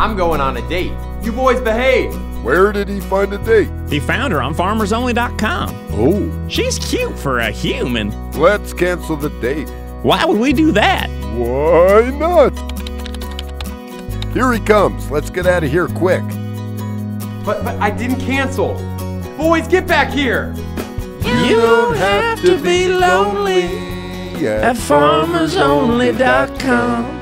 I'm going on a date. You boys behave. Where did he find a date? He found her on FarmersOnly.com. Oh. She's cute for a human. Let's cancel the date. Why would we do that? Why not? Here he comes. Let's get out of here quick. But I didn't cancel. Boys, get back here. You don't have to be lonely at FarmersOnly.com.